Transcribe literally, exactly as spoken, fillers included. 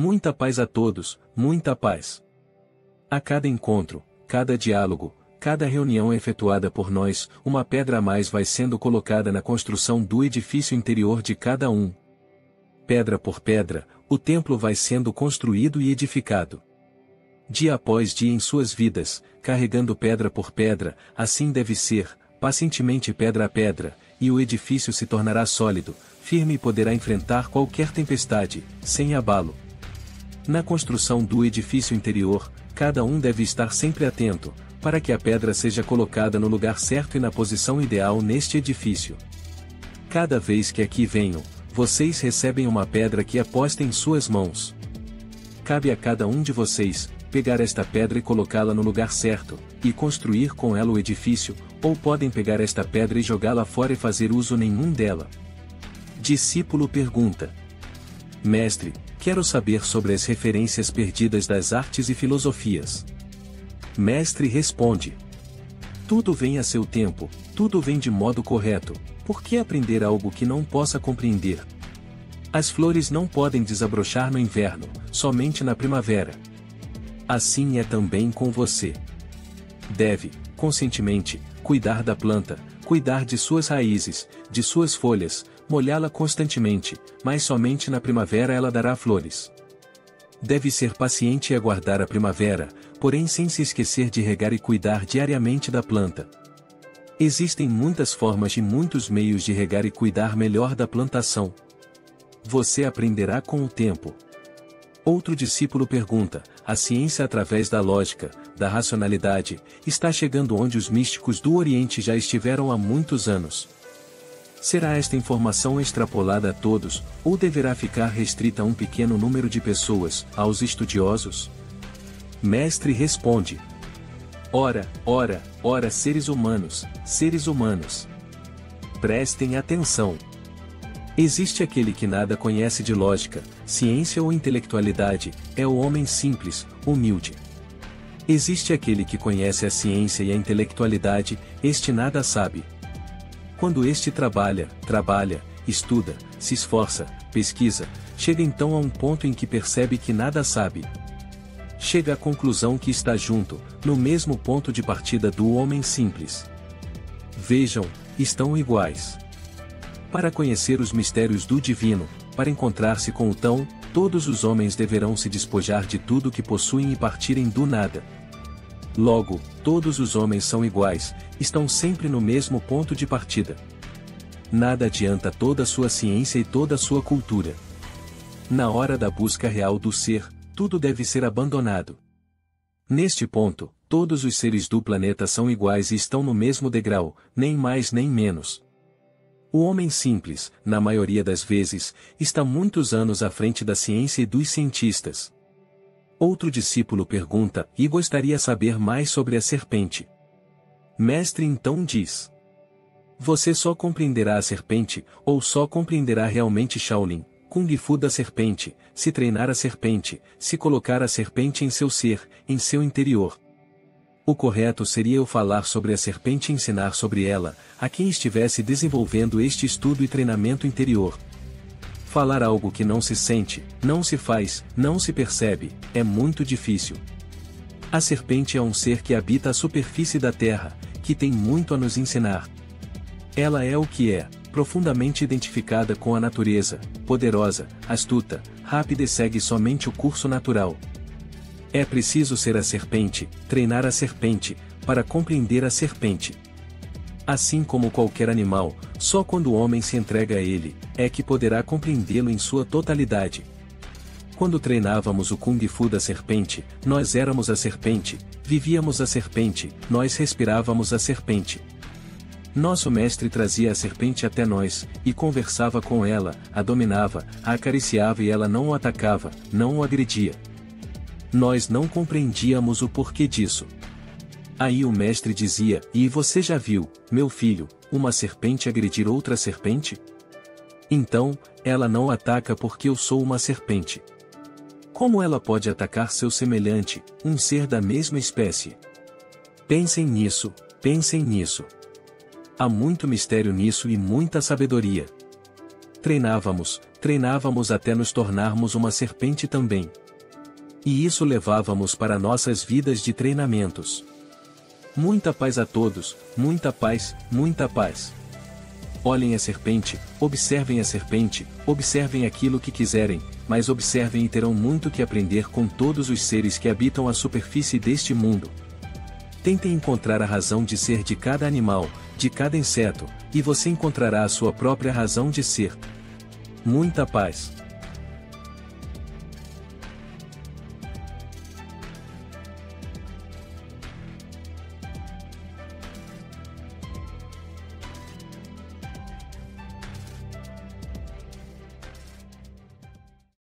Muita paz a todos, muita paz. A cada encontro, cada diálogo, cada reunião efetuada por nós, uma pedra a mais vai sendo colocada na construção do edifício interior de cada um. Pedra por pedra, o templo vai sendo construído e edificado. Dia após dia em suas vidas, carregando pedra por pedra, assim deve ser, pacientemente pedra a pedra, e o edifício se tornará sólido, firme e poderá enfrentar qualquer tempestade, sem abalo. Na construção do edifício interior, cada um deve estar sempre atento, para que a pedra seja colocada no lugar certo e na posição ideal neste edifício. Cada vez que aqui venham, vocês recebem uma pedra que é posta em suas mãos. Cabe a cada um de vocês pegar esta pedra e colocá-la no lugar certo, e construir com ela o edifício, ou podem pegar esta pedra e jogá-la fora e fazer uso nenhum dela. Discípulo pergunta: Mestre, quero saber sobre as referências perdidas das artes e filosofias. Mestre responde: Tudo vem a seu tempo, tudo vem de modo correto, por que aprender algo que não possa compreender? As flores não podem desabrochar no inverno, somente na primavera. Assim é também com você. Deve, conscientemente, cuidar da planta, cuidar de suas raízes, de suas folhas, molhá-la constantemente, mas somente na primavera ela dará flores. Deve ser paciente e aguardar a primavera, porém sem se esquecer de regar e cuidar diariamente da planta. Existem muitas formas e muitos meios de regar e cuidar melhor da plantação. Você aprenderá com o tempo. Outro discípulo pergunta: a ciência através da lógica, da racionalidade, está chegando onde os místicos do Oriente já estiveram há muitos anos. Será esta informação extrapolada a todos, ou deverá ficar restrita a um pequeno número de pessoas, aos estudiosos? Mestre responde: Ora, ora, ora seres humanos, seres humanos! Prestem atenção! Existe aquele que nada conhece de lógica, ciência ou intelectualidade, é o homem simples, humilde. Existe aquele que conhece a ciência e a intelectualidade, este nada sabe. Quando este trabalha, trabalha, estuda, se esforça, pesquisa, chega então a um ponto em que percebe que nada sabe. Chega à conclusão que está junto, no mesmo ponto de partida do homem simples. Vejam, estão iguais. Para conhecer os mistérios do divino, para encontrar-se com o tão, todos os homens deverão se despojar de tudo que possuem e partirem do nada. Logo, todos os homens são iguais, estão sempre no mesmo ponto de partida. Nada adianta toda a sua ciência e toda a sua cultura. Na hora da busca real do ser, tudo deve ser abandonado. Neste ponto, todos os seres do planeta são iguais e estão no mesmo degrau, nem mais nem menos. O homem simples, na maioria das vezes, está muitos anos à frente da ciência e dos cientistas. Outro discípulo pergunta: e gostaria saber mais sobre a serpente. Mestre então diz: Você só compreenderá a serpente, ou só compreenderá realmente Shaolin, Kung Fu da serpente, se treinar a serpente, se colocar a serpente em seu ser, em seu interior. O correto seria eu falar sobre a serpente e ensinar sobre ela, a quem estivesse desenvolvendo este estudo e treinamento interior. Falar algo que não se sente, não se faz, não se percebe, é muito difícil. A serpente é um ser que habita a superfície da Terra, que tem muito a nos ensinar. Ela é o que é, profundamente identificada com a natureza, poderosa, astuta, rápida e segue somente o curso natural. É preciso ser a serpente, treinar a serpente, para compreender a serpente. Assim como qualquer animal, só quando o homem se entrega a ele, é que poderá compreendê-lo em sua totalidade. Quando treinávamos o Kung Fu da serpente, nós éramos a serpente, vivíamos a serpente, nós respirávamos a serpente. Nosso mestre trazia a serpente até nós, e conversava com ela, a dominava, a acariciava e ela não o atacava, não o agredia. Nós não compreendíamos o porquê disso. Aí o mestre dizia: e você já viu, meu filho, uma serpente agredir outra serpente? Então, ela não ataca porque eu sou uma serpente. Como ela pode atacar seu semelhante, um ser da mesma espécie? Pensem nisso, pensem nisso. Há muito mistério nisso e muita sabedoria. Treinávamos, treinávamos até nos tornarmos uma serpente também. E isso levávamos para nossas vidas de treinamentos. Muita paz a todos, muita paz, muita paz. Olhem a serpente, observem a serpente, observem aquilo que quiserem, mas observem e terão muito que aprender com todos os seres que habitam a superfície deste mundo. Tentem encontrar a razão de ser de cada animal, de cada inseto, e você encontrará a sua própria razão de ser. Muita paz.